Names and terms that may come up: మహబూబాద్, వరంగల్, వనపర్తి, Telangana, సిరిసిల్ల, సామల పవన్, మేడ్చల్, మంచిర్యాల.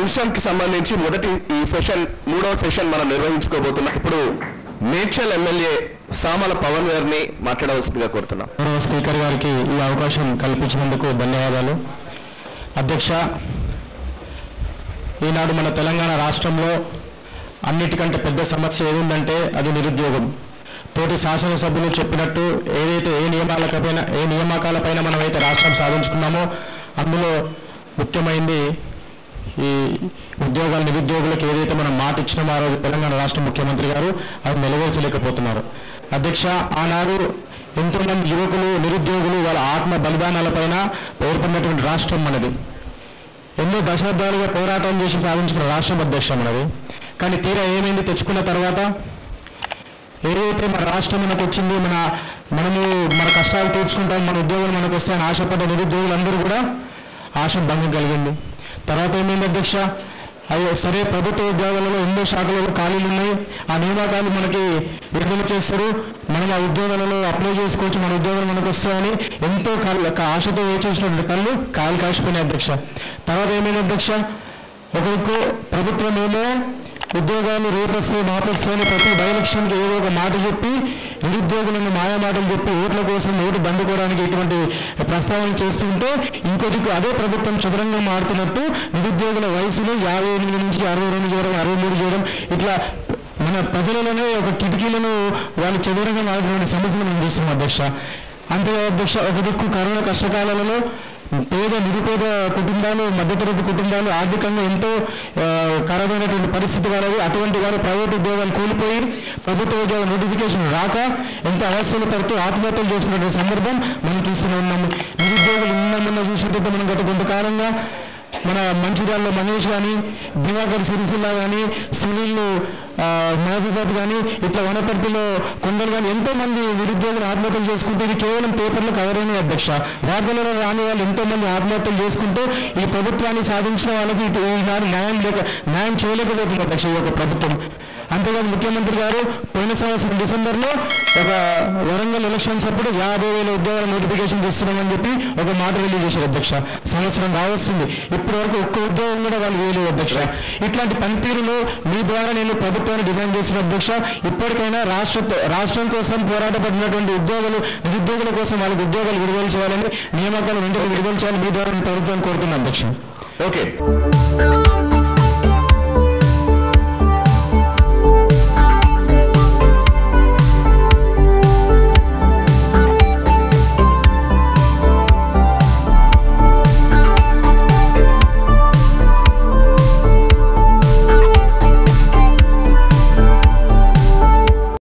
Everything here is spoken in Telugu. అంశానికి సంబంధించి మొదటి ఈ సెషన్ మూడో సెషన్ మనం నిర్వహించుకోబోతున్నాం. ఇప్పుడు మేడ్చల్ ఎమ్మెల్యే సామల పవన్ గారిని మాట్లాడవలసిందిగా కోరుతున్నాం. స్పీకర్ గారికి ఈ అవకాశం కల్పించినందుకు ధన్యవాదాలు. అధ్యక్ష, ఈనాడు మన తెలంగాణ రాష్ట్రంలో అన్నిటికంటే పెద్ద సమస్య ఏముందంటే అది నిరుద్యోగం. తోటి శాసనసభ్యులు చెప్పినట్టు ఏదైతే ఏ నియామకాలపైన మనమైతే రాష్ట్రం సాధించుకున్నామో అందులో ముఖ్యమైనది ఈ ఉద్యోగాలు. నిరుద్యోగులకు ఏదైతే మనం మాట ఇచ్చినామో ఆ రోజు తెలంగాణ రాష్ట్ర ముఖ్యమంత్రి గారు అది నెరవేర్చలేకపోతున్నారు. అధ్యక్ష, ఆనాడు ఎంతోమంది యువకులు నిరుద్యోగులు వాళ్ళ ఆత్మ బలిదానాలపైన ఏర్పడినటువంటి రాష్ట్రం మనది. ఎన్నో దశాబ్దాలుగా పోరాటం చేసి సాధించిన రాష్ట్రం అధ్యక్ష మనది. కానీ తీరా ఏమైంది తెచ్చుకున్న తర్వాత? ఏదైతే మన రాష్ట్రం మనకు వచ్చింది, మన కష్టాలు తీర్చుకుంటాం, మన ఉద్యోగాలు మనకు వస్తాయని ఆశపడ్డ నిరుద్యోగులందరూ కూడా ఆశ భంగం కలిగింది. తర్వాత ఏమైంది అధ్యక్ష, అయ్యో సరే ప్రభుత్వ ఉద్యోగాలలో ఎన్నో శాఖలలో ఖాళీలు ఉన్నాయి, ఆ నియామకాలు మనకి విడుదల చేస్తారు, మనం ఆ ఉద్యోగాలలో అప్లై చేసుకోవచ్చు, మన ఉద్యోగాలు మనకు వస్తాయని ఎంతో ఆశతో వేచేసినటువంటి పనులు కాలు కాసిపోయినాయి అధ్యక్ష. తర్వాత ఏమైంది అధ్యక్ష, ఒకరికి ప్రభుత్వం ఏమో ఉద్యోగాలు రేపొస్తే మాపొస్తాయని ప్రతి డైరెక్షన్కి ఏదో ఒక మాట చెప్పి నిరుద్యోగులను మాయమాటలు చెప్పి ఓట్ల కోసం ఓటు దండుకోవడానికి ఇటువంటి ప్రస్తావనలు చేస్తుంటే, ఇంకొకటికి అదే ప్రభుత్వం చదరంగా మారుతున్నట్టు నిరుద్యోగుల వయసులు 58 నుంచి 62 చేయడం, 63 చేయడం, ఇట్లా మన ప్రజలలోనే ఒక కిటికీలను వాళ్ళు చదరంగా మారుతున్న సమస్యలు మనం చూస్తున్నాం అధ్యక్ష. అంతే అధ్యక్ష, ఒక దిక్కు కరోనా కష్టకాలలో పేద నిరుపేద కుటుంబాలు, మధ్యతరగతి కుటుంబాలు ఆర్థికంగా ఎంతో ఖరాబైనటువంటి పరిస్థితి వాళ్ళది. అటువంటి వారు ప్రైవేట్ ఉద్యోగాలు కోల్పోయి ప్రభుత్వ ఉద్యోగ నోటిఫికేషన్ రాక ఎంతో అవస్థలు పడుతూ ఆత్మహత్యలు చేసుకున్నటువంటి సందర్భం మనం చూస్తూనే ఉన్నాము. నిరుద్యోగులు ఉన్నామన్న చూసినట్టు మనం గత కొంతకాలంగా మన మంచిర్యాలలో మనీష్ కానీ, దివాకర్ సిరిసిల్ల కానీ, సునీల్ మహబూబాద్ కానీ, ఇట్లా వనపర్తిలో కొందరు కానీ ఎంతోమంది నిరుద్యోగులు ఆత్మహత్యలు చేసుకుంటూ ఇది కేవలం పేపర్లో కవరేనే అధ్యక్ష. వార్తలలో రాని వాళ్ళు ఎంతోమంది ఆత్మహత్యలు చేసుకుంటూ ఈ ప్రభుత్వాన్ని సాధించిన వాళ్ళకి ఈనాడు న్యాయం చేయలేకపోతుంది అధ్యక్ష ఈ యొక్క ప్రభుత్వం. అంతేకాదు ముఖ్యమంత్రి గారు పోయిన సంవత్సరం డిసెంబర్లో ఒక వరంగల్ ఎలక్షన్స్ అప్పుడు 50,000 ఉద్యోగాల నోటిఫికేషన్ ఇస్తున్నామని చెప్పి ఒక మాట రిలీజ్ చేశారు అధ్యక్ష. సంవత్సరం రావస్తుంది, ఇప్పటి వరకు ఒక్క ఉద్యోగం కూడా వాళ్ళు వేయలేదు అధ్యక్ష. ఇట్లాంటి పనితీరులో మీ ద్వారా నేను ప్రభుత్వాన్ని డిమాండ్ చేసిన అధ్యక్ష, ఇప్పటికైనా రాష్ట్రం కోసం పోరాటపడినటువంటి ఉద్యోగులు నిరుద్యోగుల కోసం వాళ్ళకి ఉద్యోగాలు విడుదల చేయాలని, నియామకాలు వెంటనే విడుదల చేయాలని మీ ద్వారా ప్రభుత్వాన్ని కోరుతున్నాను అధ్యక్ష. ఓకే.